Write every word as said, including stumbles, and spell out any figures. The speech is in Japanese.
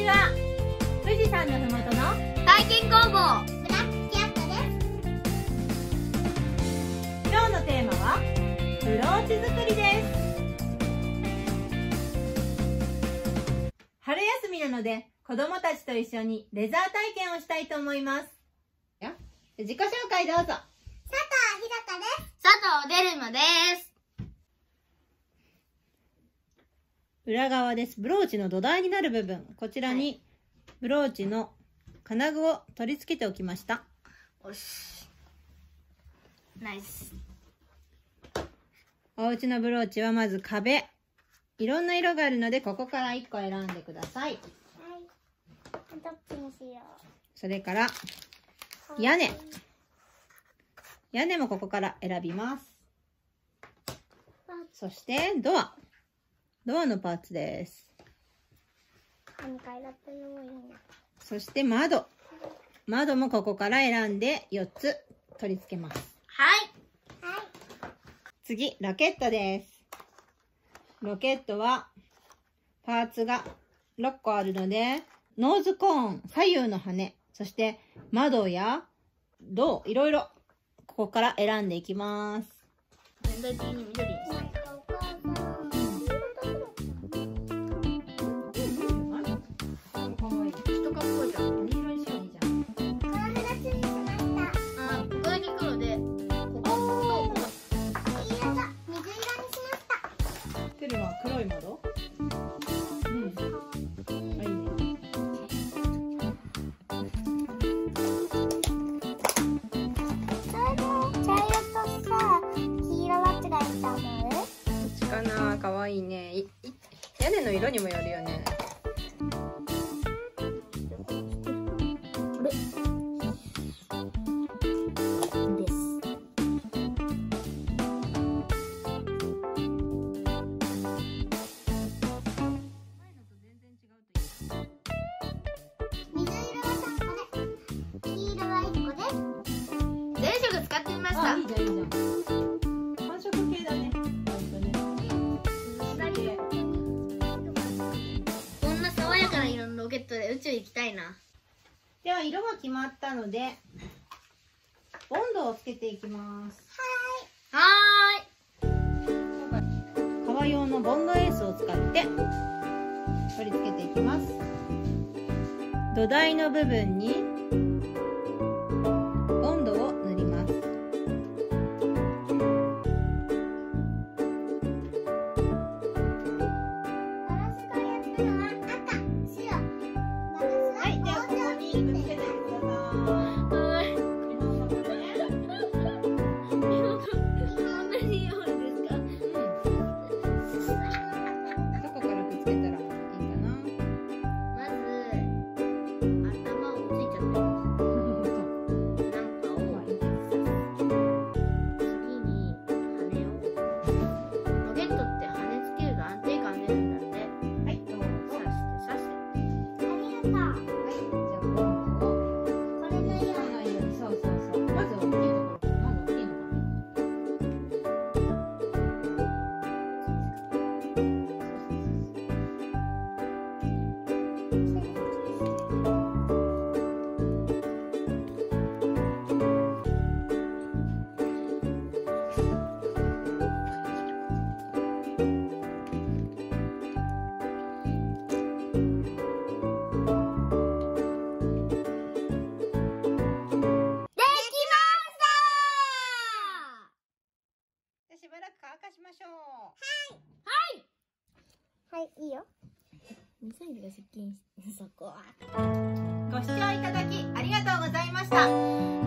ちは。富士山のふもとの体験工房、ブラックキャットです。今日のテーマはブローチ作りです。春休みなので子どもたちと一緒にレザー体験をしたいと思います。自己紹介どうぞ。佐藤ひろかです。佐藤デルマです。裏側です。ブローチの土台になる部分、こちらにブローチの金具を取り付けておきました。おしナイス。お家のブローチはまず壁、いろんな色があるのでここからいっこ選んでください。はい、どっちにしよう。それから屋根、屋根もここから選びます。そしてドア、ドアのパーツです。そして窓。窓もここから選んでよっつ取り付けます。はい。はい、次、ロケットです。ロケットはパーツがろっこあるので、ノーズコーン、左右の羽、そして窓や胴、いろいろここから選んでいきます。全体的に緑ですね。黒い窓、うん、いいね。茶色とさ、黄色は違いだね。どっちかな、可愛いね。いい屋根の色にもよるよね。行きたいな。では色が決まったので温度をつけていきます。はーい、はーい。革用のボンドエースを使って取り付けていきます。土台の部分に温度を塗ります。いいよ。にさいが接近してそこは。ご視聴いただきありがとうございました。